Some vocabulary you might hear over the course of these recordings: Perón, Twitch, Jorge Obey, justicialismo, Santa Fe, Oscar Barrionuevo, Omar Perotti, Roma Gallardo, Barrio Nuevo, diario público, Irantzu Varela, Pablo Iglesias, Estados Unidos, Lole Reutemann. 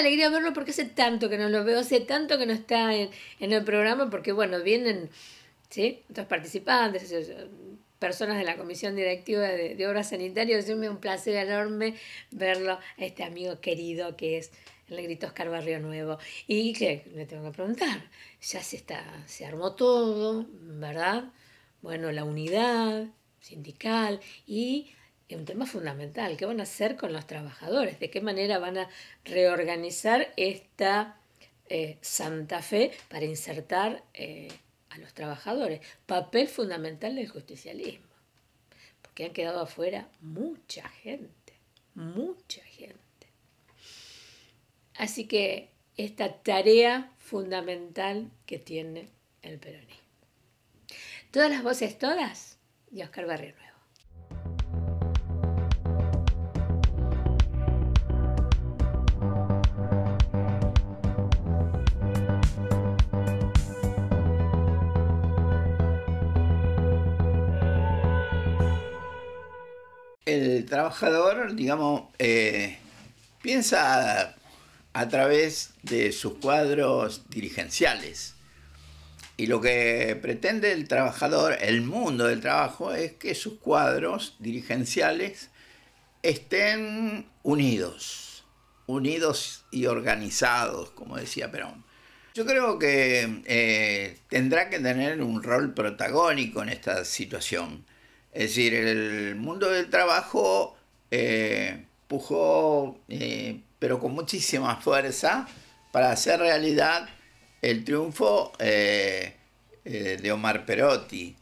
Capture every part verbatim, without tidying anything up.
una alegría verlo porque hace tanto que no lo veo, hace tanto que no está en, en el programa, porque bueno, vienen, ¿sí?, otros participantes, personas de la Comisión Directiva de, de Obras Sanitarias. Es un placer enorme verlo a este amigo querido que es el negrito Oscar Barrionuevo. Y que le tengo que preguntar, ya se, está, se armó todo, ¿verdad? Bueno, la unidad sindical y un tema fundamental, ¿qué van a hacer con los trabajadores? ¿De qué manera van a reorganizar esta eh, Santa Fe para insertar eh, a los trabajadores? Papel fundamental del justicialismo, porque han quedado afuera mucha gente, mucha gente. Así que esta tarea fundamental que tiene el peronismo. Todas las voces, todas, y Oscar Barrionuevo. El trabajador, digamos, eh, piensa a través de sus cuadros dirigenciales. Y lo que pretende el trabajador, el mundo del trabajo, es que sus cuadros dirigenciales estén unidos, unidos y organizados, como decía Perón. Yo creo que eh, tendrá que tener un rol protagónico en esta situación. Es decir, el mundo del trabajo eh, pujó, eh, pero con muchísima fuerza, para hacer realidad el triunfo eh, eh, de Omar Perotti.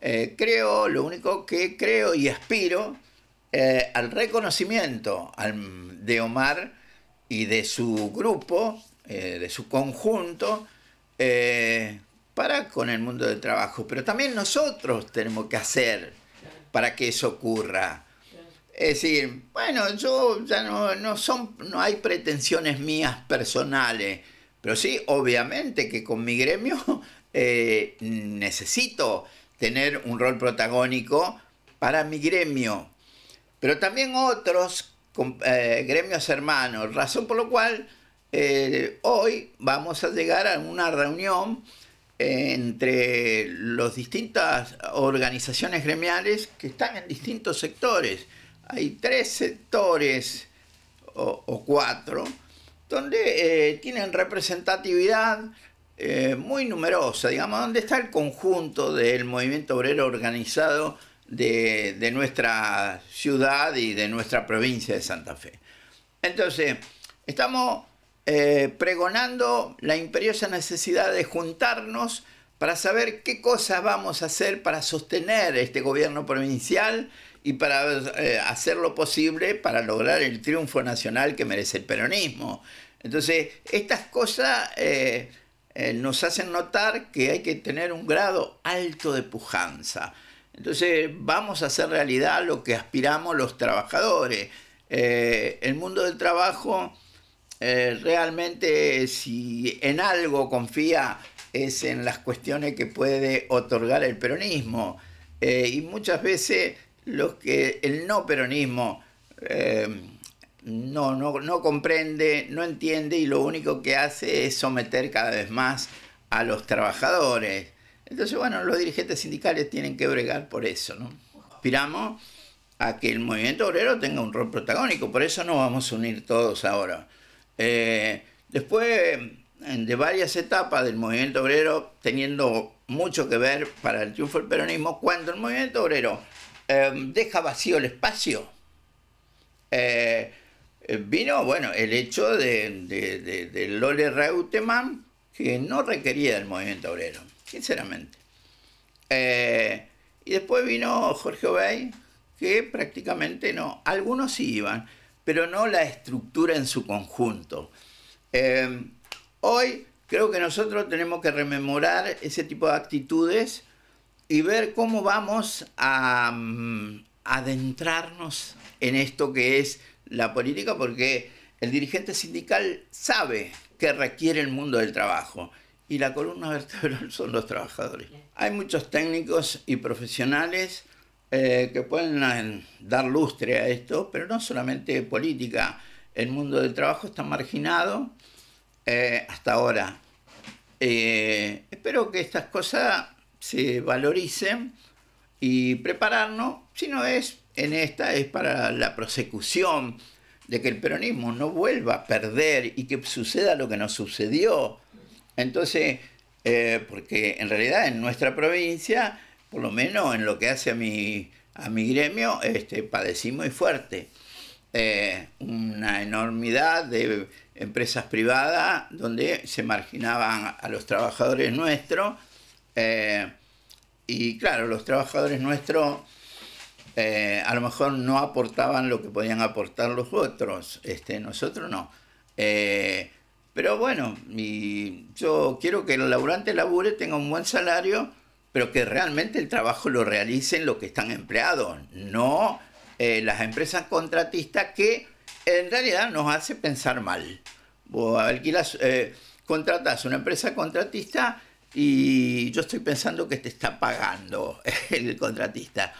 Eh, creo, lo único que creo y aspiro eh, al reconocimiento al, de Omar y de su grupo, eh, de su conjunto, eh, para con el mundo del trabajo. Pero también nosotros tenemos que hacer para que eso ocurra. Es decir, bueno, yo ya no, no son, no hay pretensiones mías personales, pero sí, obviamente que con mi gremio eh, necesito tener un rol protagónico para mi gremio, pero también otros con, eh, gremios hermanos, razón por lo cual eh, hoy vamos a llegar a una reunión entre las distintas organizaciones gremiales que están en distintos sectores. Hay tres sectores o, o cuatro donde eh, tienen representatividad eh, muy numerosa, digamos, donde está el conjunto del movimiento obrero organizado de, de nuestra ciudad y de nuestra provincia de Santa Fe. Entonces, estamos Eh, pregonando la imperiosa necesidad de juntarnos para saber qué cosas vamos a hacer para sostener este gobierno provincial y para eh, hacer lo posible para lograr el triunfo nacional que merece el peronismo. Entonces, estas cosas eh, eh, nos hacen notar que hay que tener un grado alto de pujanza. Entonces, vamos a hacer realidad lo que aspiramos los trabajadores. Eh, el mundo del trabajo, Eh, realmente, si en algo confía, es en las cuestiones que puede otorgar el peronismo. Eh, y muchas veces los que el no peronismo eh, no, no, no comprende, no entiende, y lo único que hace es someter cada vez más a los trabajadores. Entonces, bueno, los dirigentes sindicales tienen que bregar por eso, ¿no? Aspiramos a que el movimiento obrero tenga un rol protagónico, por eso nos vamos a unir todos ahora. Eh, después de varias etapas del movimiento obrero teniendo mucho que ver para el triunfo del peronismo, cuando el movimiento obrero eh, deja vacío el espacio, eh, vino, bueno, el hecho de, de, de, de Lole Reutemann, que no requería el movimiento obrero, sinceramente. Eh, y después vino Jorge Obey, que prácticamente no, algunos sí iban, pero no la estructura en su conjunto. Eh, hoy creo que nosotros tenemos que rememorar ese tipo de actitudes y ver cómo vamos a um, adentrarnos en esto que es la política, porque el dirigente sindical sabe que requiere el mundo del trabajo y la columna vertebral son los trabajadores. Hay muchos técnicos y profesionales Eh, que pueden dar lustre a esto, pero no solamente política. el mundo del trabajo está marginado eh, hasta ahora. Eh, espero que estas cosas se valoricen y prepararnos, si no es en esta, es para la prosecución de que el peronismo no vuelva a perder y que suceda lo que nos sucedió. Entonces, eh, porque en realidad en nuestra provincia, por lo menos en lo que hace a mi, a mi gremio, este, padecí muy fuerte. Eh, una enormidad de empresas privadas donde se marginaban a los trabajadores nuestros. Eh, y claro, los trabajadores nuestros eh, a lo mejor no aportaban lo que podían aportar los otros. Este, nosotros no. Eh, pero bueno, y yo quiero que el laburante labure, tenga un buen salario, pero que realmente el trabajo lo realicen los que están empleados, no eh, las empresas contratistas, que en realidad nos hace pensar mal. Vos alquilás, eh, contratás una empresa contratista y yo estoy pensando que te está pagando el contratista.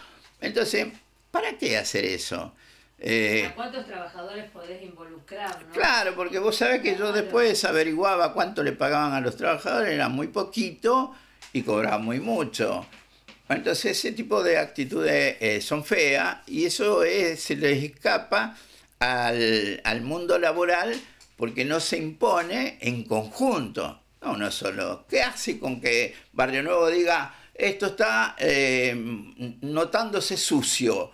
Entonces, ¿para qué hacer eso? Eh, ¿A cuántos trabajadores podés involucrar, no? Claro, porque vos sabés que yo después averiguaba cuánto le pagaban a los trabajadores, era muy poquito, y cobraba muy mucho. Entonces ese tipo de actitudes eh, son feas, y eso es, se les escapa al, al mundo laboral porque no se impone en conjunto, no uno solo. ¿Qué hace con que Barrio Nuevo diga esto está eh, notándose sucio?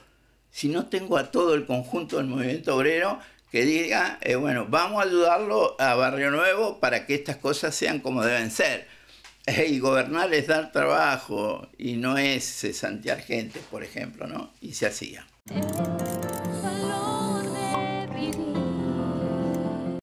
Si no tengo a todo el conjunto del movimiento obrero que diga, eh, bueno, vamos a ayudarlo a Barrio Nuevo para que estas cosas sean como deben ser. Y gobernar es dar trabajo y no es cesantear gente, por ejemplo, ¿no? Y se hacía.